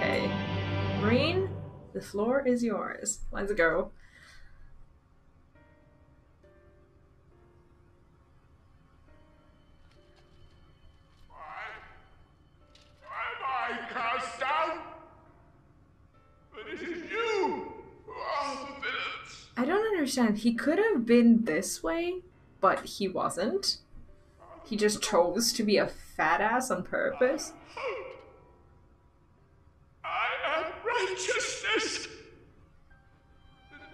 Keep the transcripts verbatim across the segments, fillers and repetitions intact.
Okay. Marine, the floor is yours. Let's go. I don't understand. He could have been this way, but he wasn't. He just chose to be a fat ass on purpose. I am righteousness.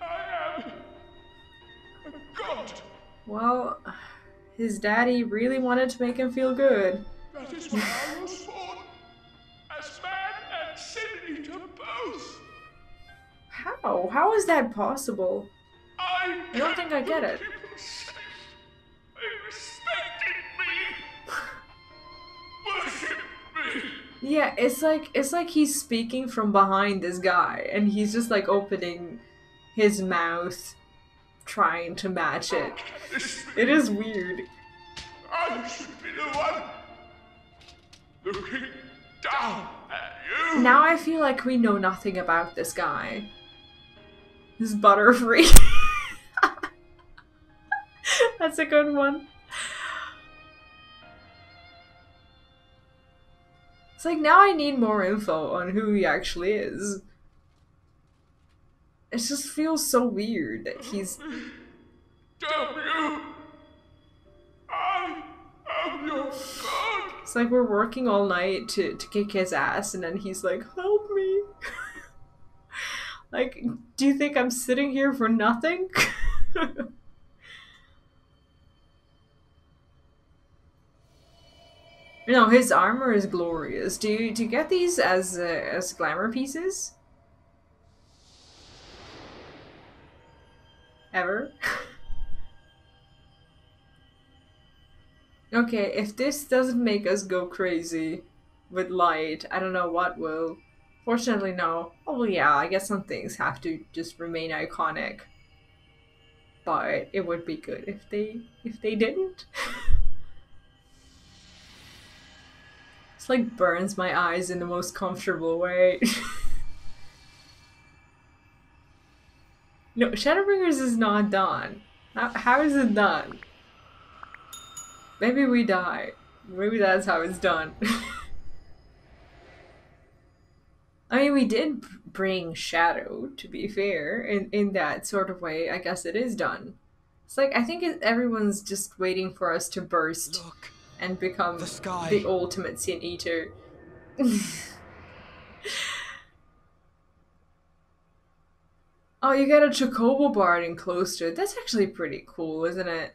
I am God. Well, his daddy really wanted to make him feel good. That is why I was born, as man and sin eater both. How? How is that possible? I, I don't think I get it. They respected me. Worship me. Yeah, it's like it's like he's speaking from behind this guy, and he's just like opening his mouth, trying to match it. It is weird. I should be the one looking down at you. Now I feel like we know nothing about this guy. This Butterfree. That's a good one. It's like, now I need more info on who he actually is. It just feels so weird that he's... Damn you! I am your God! It's like we're working all night to, to kick his ass, and then he's like, help me! Like, do you think I'm sitting here for nothing? No, his armor is glorious. Do you, do you get these as uh, as glamour pieces? Ever? Okay, if this doesn't make us go crazy with light, I don't know what will. Fortunately, no. Oh yeah, I guess some things have to just remain iconic. But it would be good if they if they didn't. It's like burns my eyes in the most comfortable way. No, Shadowbringers is not done. How, how is it done? Maybe we die. Maybe that's how it's done. I mean, we did bring Shadow, to be fair, in, in that sort of way. I guess it is done. It's like, I think it, everyone's just waiting for us to burst Look, and become the, sky. the ultimate sin eater. Oh, you got a Chocobo Barn enclosed to it. That's actually pretty cool, isn't it?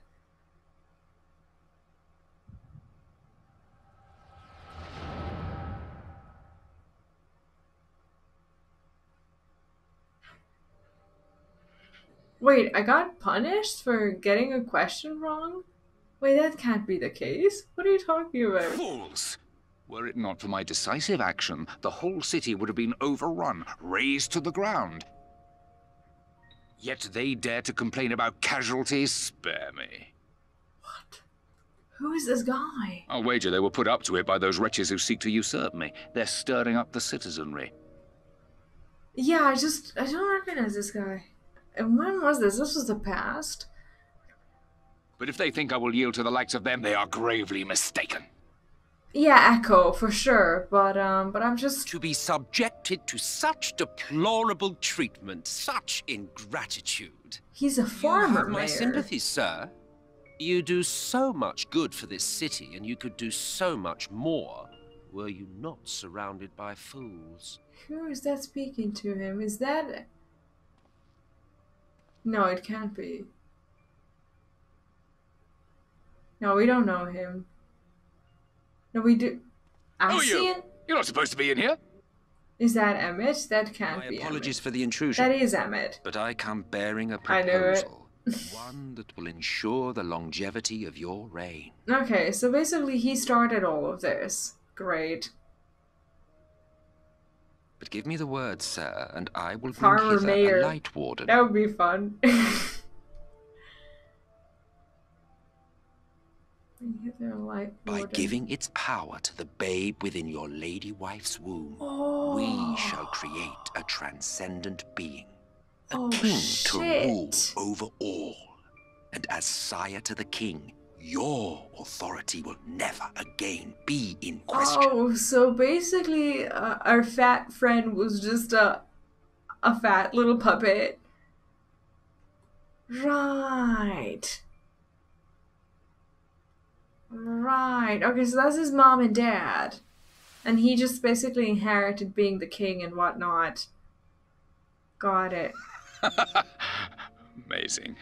Wait, I got punished for getting a question wrong? Wait, that can't be the case. What are you talking about? Fools! Were it not for my decisive action, the whole city would have been overrun, razed to the ground. Yet they dare to complain about casualties? Spare me. What? Who is this guy? I'll wager they were put up to it by those wretches who seek to usurp me. They're stirring up the citizenry. Yeah, I just... I don't recognize this guy. And when was this? This was the past? But if they think I will yield to the likes of them, they are gravely mistaken. Yeah, Echo, for sure. But, um, but I'm just... To be subjected to such deplorable treatment, such ingratitude. He's a farmer, you have my sympathy, sir. You do so much good for this city, and you could do so much more were you not surrounded by fools. Who is that speaking to him? Is that... No, it can't be. No, we don't know him. No, we do. Ascian? You're not supposed to be in here. Is that Emet? That can't be. My apologies for the intrusion. That is Emet. But I come bearing a proposal, one that will ensure the longevity of your reign. Okay, so basically he started all of this. Great. But give me the word, sir, and I will bring hither a light warden. That would be fun. Bring hither a white water. By giving its power to the babe within your lady wife's womb, oh. we shall create a transcendent being, a oh, king shit. to rule over all. And as sire to the king, your authority will never again be in question. Oh, so basically uh, our fat friend was just a, a fat little puppet. Right. Right. Okay, so that's his mom and dad. And he just basically inherited being the king and whatnot. Got it. Amazing.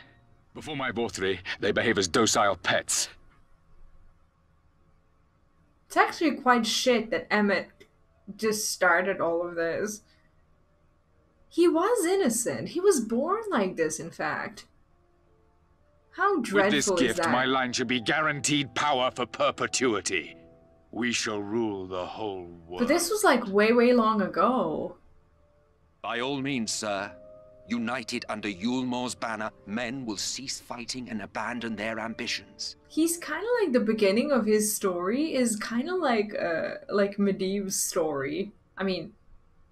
Before my Vauthry, they behave as docile pets. It's actually quite shit that Emet just started all of this. He was innocent. He was born like this, in fact. How dreadful is that? With this gift, my line should be guaranteed power for perpetuity. We shall rule the whole world. But this was like way, way long ago. By all means, sir. United under Yulmore's banner, men will cease fighting and abandon their ambitions. He's kind of like the beginning of his story is kind of like uh, like Medivh's story. I mean,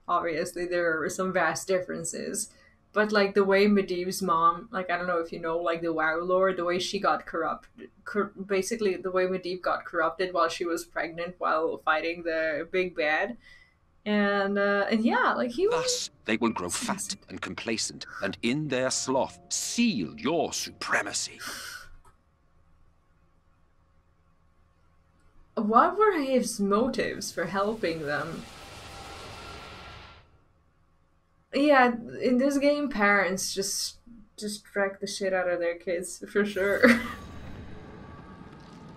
obviously there are some vast differences, but like the way Medivh's mom, like I don't know if you know, like the WoW lore, the way she got corrupted, cor basically the way Medivh got corrupted while she was pregnant while fighting the big bad. And, uh, and yeah, like he was... Thus, they will grow fat and complacent, and in their sloth, seal your supremacy. What were his motives for helping them? Yeah, in this game, parents just, just drag the shit out of their kids, for sure.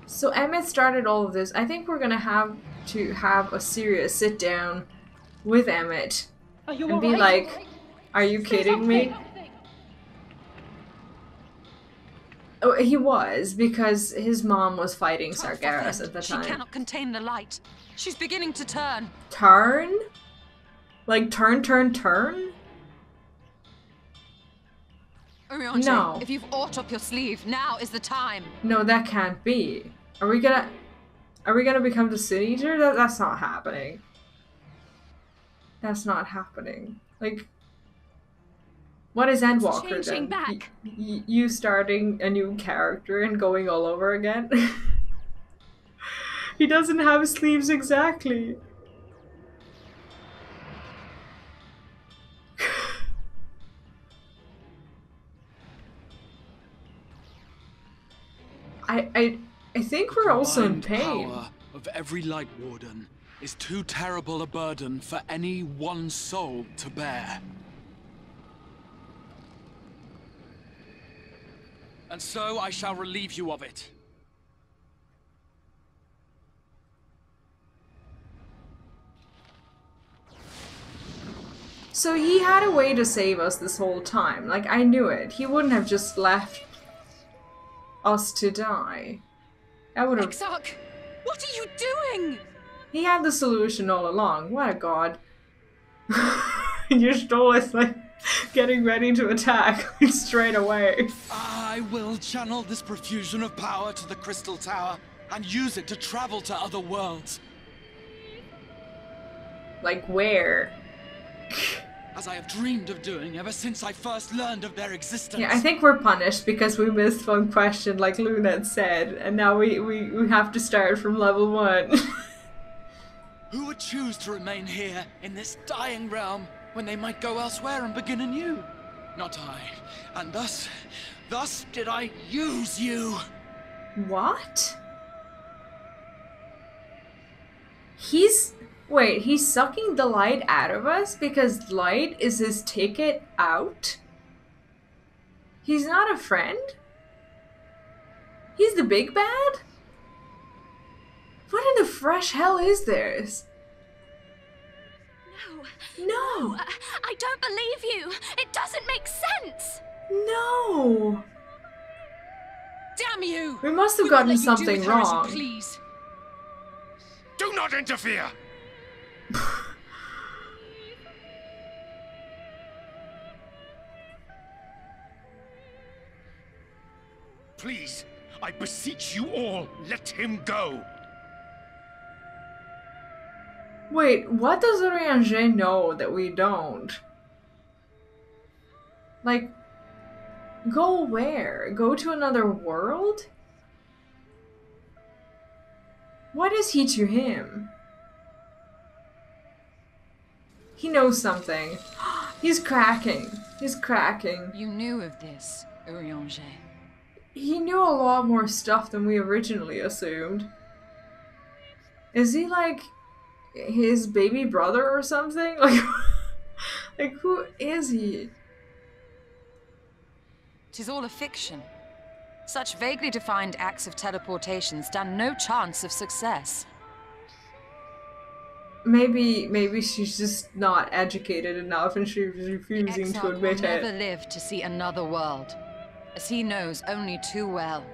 So Emet started all of this. I think we're gonna have to have a serious sit-down with Emet and be like, are you kidding me? Oh, he was, because his mom was fighting Sargeras at the time. She cannot contain the light. She's beginning to turn. Turn? Like turn, turn, turn? Urianger, no. If you've aught up your sleeve, now is the time. No, that can't be. Are we gonna... Are we gonna become the Sin Eater? That, that's not happening. That's not happening. Like... What is Endwalker then? Back. You starting a new character and going all over again? He doesn't have sleeves exactly. I... I... I think we're also in pain. The power of every light warden is too terrible a burden for any one soul to bear. And so I shall relieve you of it. So he had a way to save us this whole time. Like, I knew it. He wouldn't have just left us to die. I would have. Exarch, what are you doing? He had the solution all along. What a god! Your stole is like getting ready to attack straight away. I will channel this profusion of power to the Crystal Tower and use it to travel to other worlds. Like where? As I have dreamed of doing ever since I first learned of their existence. Yeah, I think we're punished because we missed one question, like Luna said, and now we, we, we have to start from level one. Who would choose to remain here, in this dying realm, when they might go elsewhere and begin anew? Not I. And thus, thus did I use you. What? He's... Wait, he's sucking the light out of us because light is his ticket out? He's not a friend? He's the big bad? What in the fresh hell is this? No. No! No, I don't believe you! It doesn't make sense! No! Damn you! We must have we gotten something wrong. Her, please. Do not interfere! Please, I beseech you all, let him go. Wait, what does Urianger know that we don't? Like, go where? Go to another world? What is he to him? He knows something. He's cracking. He's cracking. You knew of this, Urianger. He knew a lot more stuff than we originally assumed. Is he like his baby brother or something? Like, like who is he? 'Tis all a fiction. Such vaguely defined acts of teleportation stand no chance of success. Maybe, maybe she's just not educated enough, and she's refusing to admit it. The exile will never live to see another world, as he knows only too well.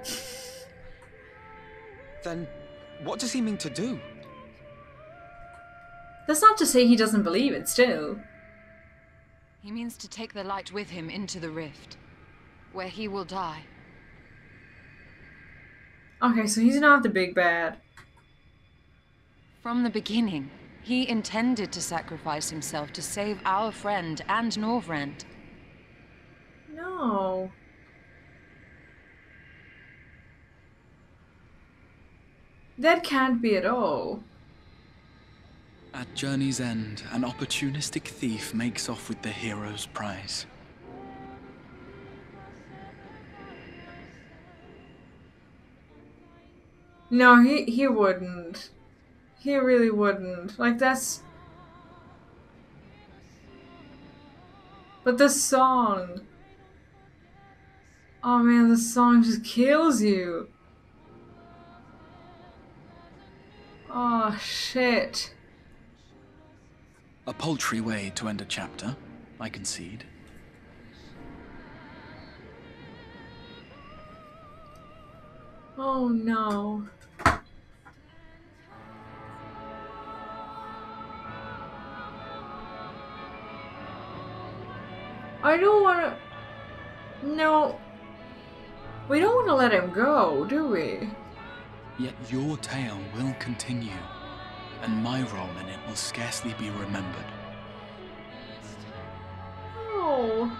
Then, what does he mean to do? That's not to say he doesn't believe it still. He means to take the light with him into the rift, where he will die. Okay, so he's not the big bad. From the beginning, he intended to sacrifice himself to save our friend and Norvrent. No. That can't be at all. At Journey's End, an opportunistic thief makes off with the hero's prize. No, he, he wouldn't. He really wouldn't. Like, that's... But the song... Oh man, the song just kills you. Oh, shit. A paltry way to end a chapter, I concede. Oh no. I don't wanna... No. We don't wanna let him go, do we? Yet your tale will continue, and my role in it will scarcely be remembered. Oh.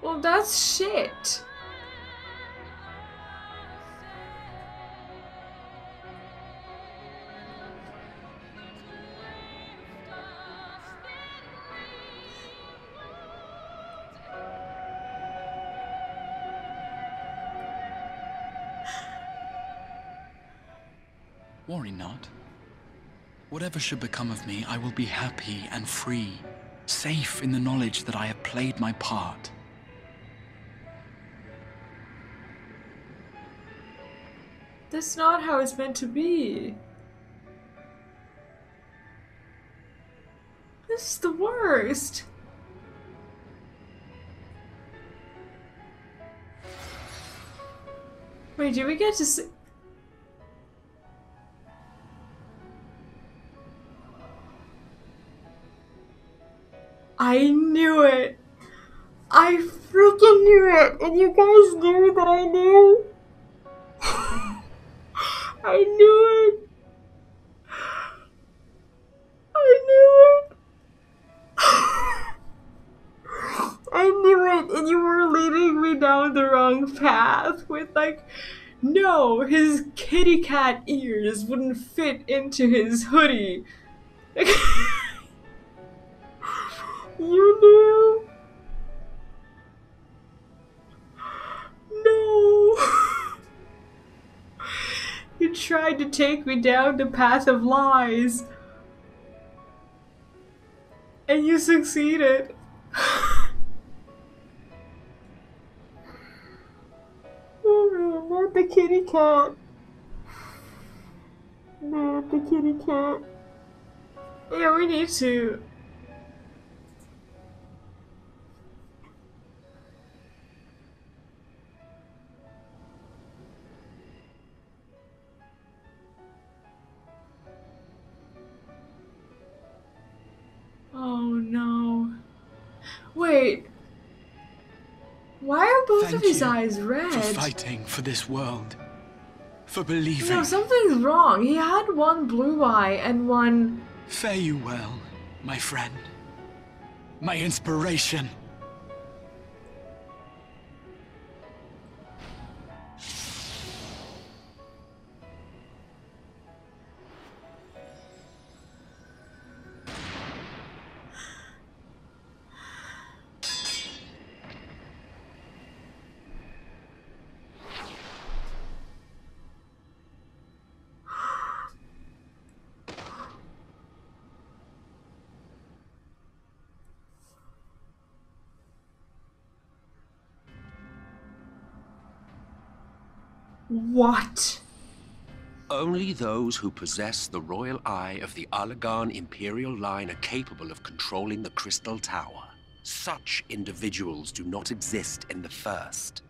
Well, that's shit. Worry not. Whatever should become of me, I will be happy and free, safe in the knowledge that I have played my part. That's not how it's meant to be. This is the worst. Wait, do we get to see? I knew it. I freaking knew it, and you guys knew that I knew. I knew it! I knew it! I knew it! And you were leading me down the wrong path with, like, no, his kitty cat ears wouldn't fit into his hoodie. Like, you knew? No! You tried to take me down the path of lies. And you succeeded. Oh man, not the kitty cat. Not the kitty cat. Yeah, we need to. both of his eyes red. For fighting for this world, for believing. No, something's wrong. He had one blue eye and one. Fare you well, my friend, my inspiration. What? Only those who possess the royal eye of the Alagan imperial line are capable of controlling the Crystal Tower. Such individuals do not exist in the first.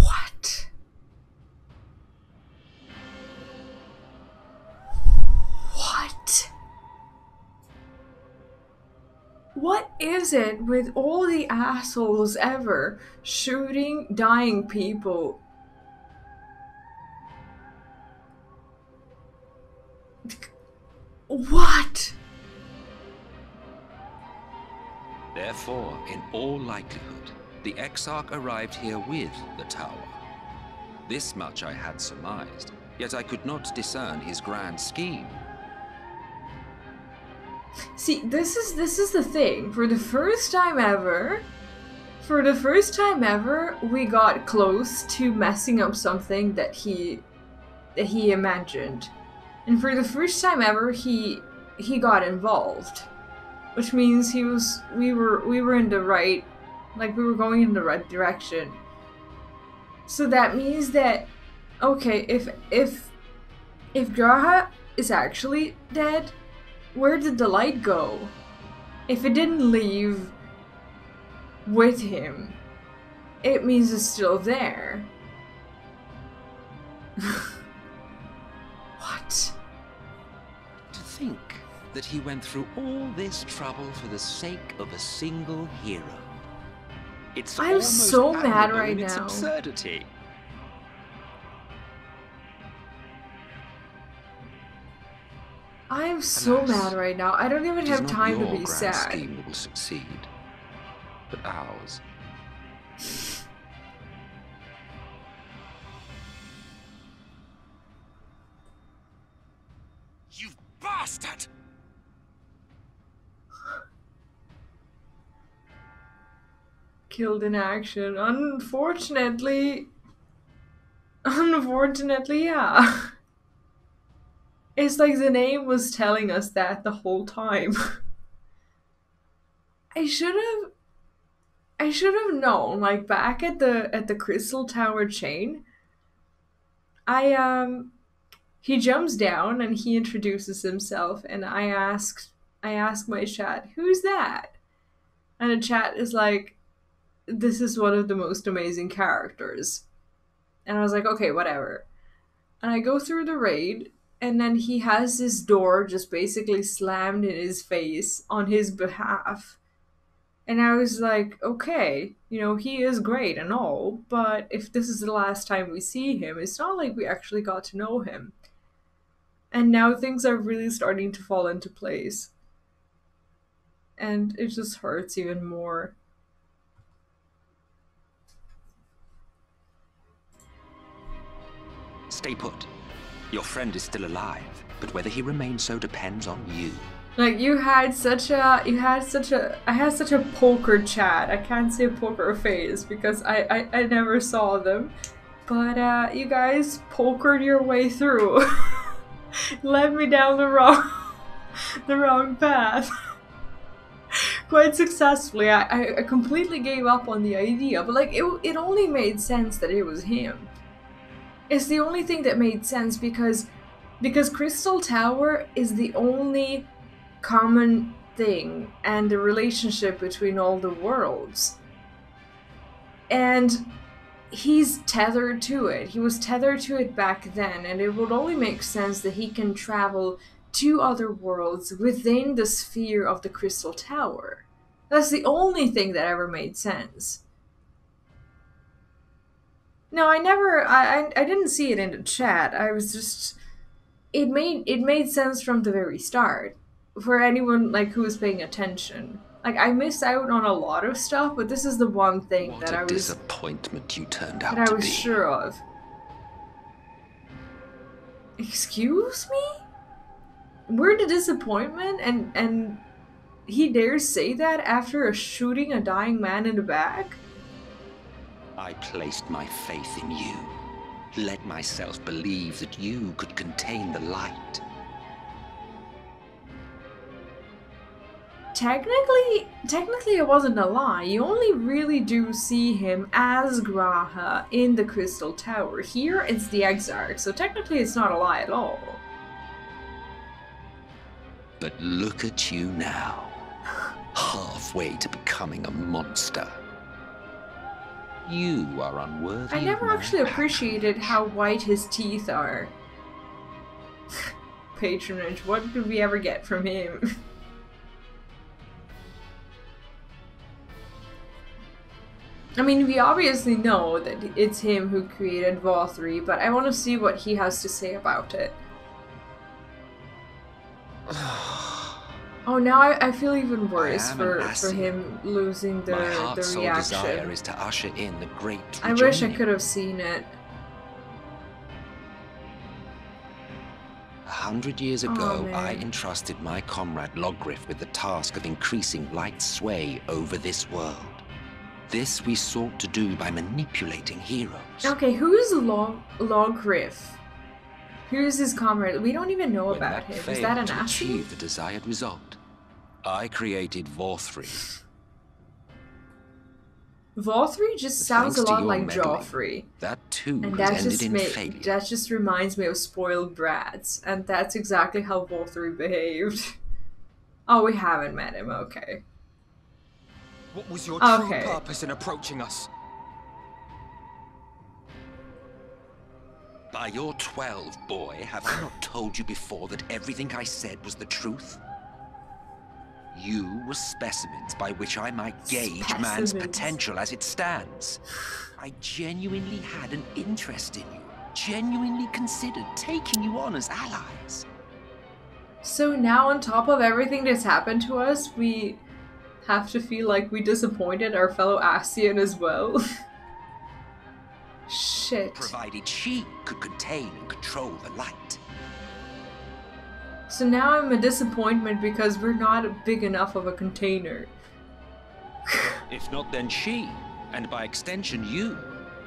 What? What? What is it with all the assholes ever shooting dying people? What? Therefore, in all likelihood, the Exarch arrived here with the tower. This much I had surmised, yet I could not discern his grand scheme. See, this is this is the thing. For the first time ever, for the first time ever, we got close to messing up something that he that he imagined. And for the first time ever, he he got involved, which means he was we were we were in the right, like we were going in the right direction. So that means that, okay, if if if G'raha is actually dead, where did the light go? If it didn't leave with him, it means it's still there. What? To think that he went through all this trouble for the sake of a single hero. It's I'm so mad right now. It's absurdity. I'm so Alas, mad right now. I don't even have time to be sad. It is not your grand scheme will succeed, but ours. Bastard! Killed in action. Unfortunately, unfortunately, yeah. It's like the name was telling us that the whole time. I should have, I should have known. Like back at the at the Crystal Tower chain, I um. He jumps down and he introduces himself, and I asked, I asked my chat, who's that? And the chat is like, this is one of the most amazing characters. And I was like, okay, whatever. And I go through the raid, and then he has this door just basically slammed in his face on his behalf. And I was like, okay, you know, he is great and all, but if this is the last time we see him, it's not like we actually got to know him. And now things are really starting to fall into place. And it just hurts even more. Stay put. Your friend is still alive, but whether he remains so depends on you. Like you had such a, you had such a, I had such a poker chat. I can't say poker face because I, I, I never saw them. But uh, you guys pokered your way through. Led me down the wrong the wrong path quite successfully. I, I completely gave up on the idea, but like it, it only made sense that it was him. It's the only thing that made sense because because Crystal Tower is the only common thing and the relationship between all the worlds, and he's tethered to it. He was tethered to it back then, and it would only make sense that he can travel to other worlds within the sphere of the Crystal Tower. That's the only thing that ever made sense. No, I never. I, I I didn't see it in the chat. I was just. It made it made sense from the very start for anyone like who was paying attention. Like I missed out on a lot of stuff, but this is the one thing that I was. What a disappointment you turned out to be. That I was sure of. Excuse me? We're the disappointment, and and he dares say that after a shooting a dying man in the back. I placed my faith in you, let myself believe that you could contain the light. Technically, technically it wasn't a lie. You only really do see him as G'raha in the Crystal Tower. Here, it's the Exarch, so technically it's not a lie at all. But look at you now, halfway to becoming a monster. You are unworthy. I never actually appreciated how white his teeth are. Patronage, what could we ever get from him? I mean, we obviously know that it's him who created Vauthry, but I want to see what he has to say about it. Oh, now I, I feel even worse for, for him losing the, the reaction. Is to usher in the great I wish I could have seen it. A hundred years ago, oh, I entrusted my comrade Logriff with the task of increasing light's sway over this world. This we sought to do by manipulating heroes. Okay, who's Log Logriff? Here's his comrade. We don't even know when about him. Is that an Ascian? Achieve the desired result. I created Vauthry. Vauthry just sounds a lot like Joffrey. That too, and that just in failure. That just reminds me of spoiled brats, and that's exactly how Vauthry behaved. Oh, we haven't met him. Okay. What was your true okay. purpose in approaching us? By your twelve, boy, have I not told you before that everything I said was the truth? You were specimens by which I might gauge specimens. man's potential as it stands. I genuinely had an interest in you, genuinely considered taking you on as allies. So now on top of everything that's happened to us, we have to feel like we disappointed our fellow Ascian as well. Shit. Provided she could contain and control the light. So now I'm a disappointment because we're not big enough of a container. If not, then she, and by extension you,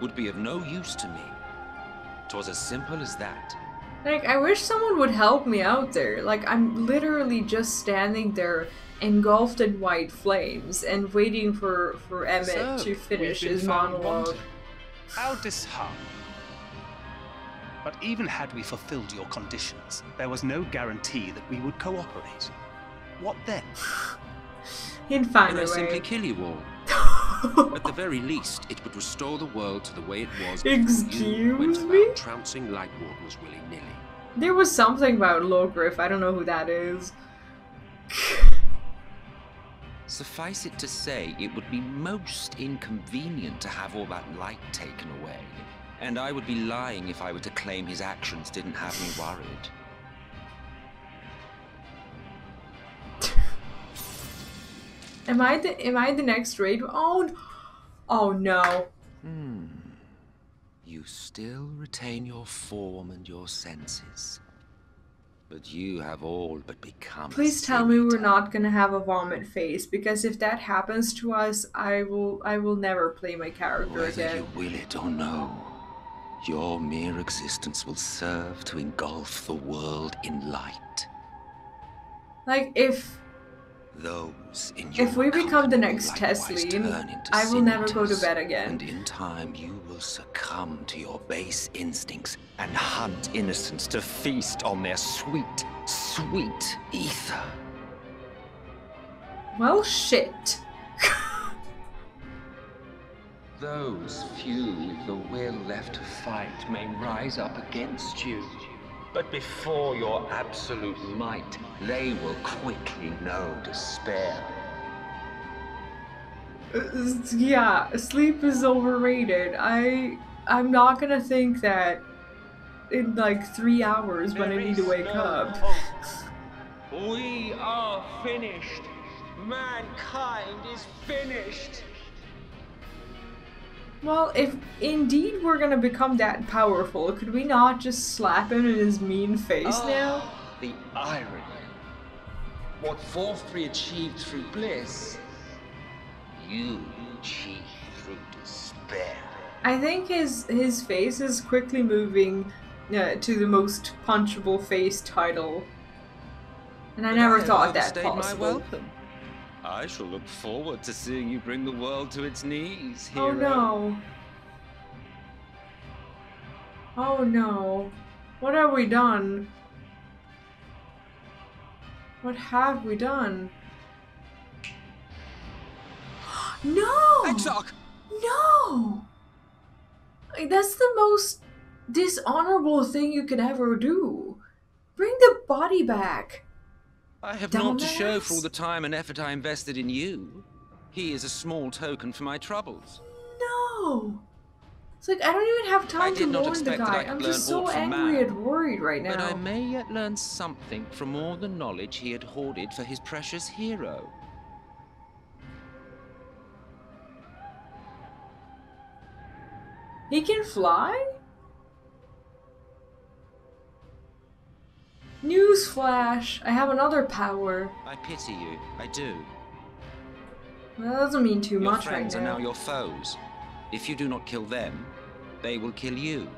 would be of no use to me. 'Twas as simple as that. Like, I wish someone would help me out there. Like, I'm literally just standing there engulfed in white flames and waiting for, for Emet so, to finish his monologue. Wanted. How disheartening. But even had we fulfilled your conditions, there was no guarantee that we would cooperate. What then? In fact, I simply kill you all. At the very least, it would restore the world to the way it was before. Excuse you me? Trouncing light wardens willy-nilly. There was something about Logriff, I don't know who that is. Suffice it to say, it would be most inconvenient to have all that light taken away, and I would be lying if I were to claim his actions didn't have me worried. Am I the am I the next raid? Oh, oh no. Hmm. You still retain your form and your senses. But you have all but become. Please tell me we're not gonna have a vomit face, because if that happens to us, I will I will never play my character Whether again. Whether you will it or no, your mere existence will serve to engulf the world in light. Like if those in your if we become the next Tesleen, I will never go to bed again. And in time, you will succumb to your base instincts and hunt innocents to feast on their sweet, sweet ether. Well, shit. Those few with the will left to fight may rise up against you. But before your absolute might, they will quickly know despair. Yeah, sleep is overrated. I I'm not gonna think that in like three hours when I need to wake up. We are finished. Mankind is finished. Well, if indeed we're gonna become that powerful, could we not just slap him in his mean face oh, now? The irony. What Vauthry achieved through bliss, you achieved through despair. I think his his face is quickly moving uh, to the most punchable face title, and I but never I thought that possible. I shall look forward to seeing you bring the world to its knees, hero. Oh no. Oh no. What have we done? What have we done? No! Exarch! No! That's the most dishonorable thing you could ever do. Bring the body back. I have naught to show for all the time and effort I invested in you. He is a small token for my troubles. No! It's like, I don't even have time to warn the guy. I'm just so angry and worried right now. But I may yet learn something from all the knowledge he had hoarded for his precious hero. He can fly? Newsflash! I have another power. I pity you. I do. Well, that doesn't mean too much right now. Your friends are now your foes. If you do not kill them, they will kill you.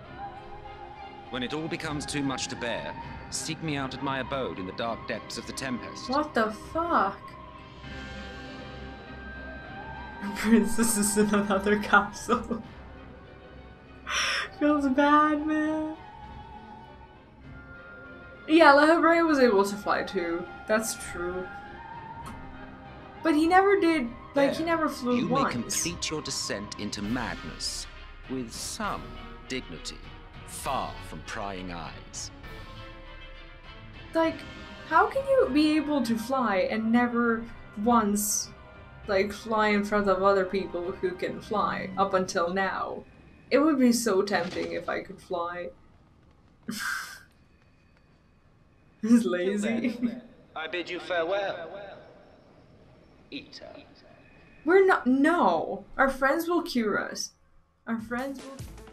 When it all becomes too much to bear, seek me out at my abode in the dark depths of the Tempest. What the fuck? The princess is in another capsule. Feels bad, man. Yeah, Lahabrea was able to fly too. That's true. But he never did, like, there, he never flew you once. You may complete your descent into madness with some dignity, far from prying eyes. Like, how can you be able to fly and never once, like, fly in front of other people who can fly up until now? It would be so tempting if I could fly. He's lazy. I bid you farewell. Eater. We're not. No! Our friends will cure us. Our friends will.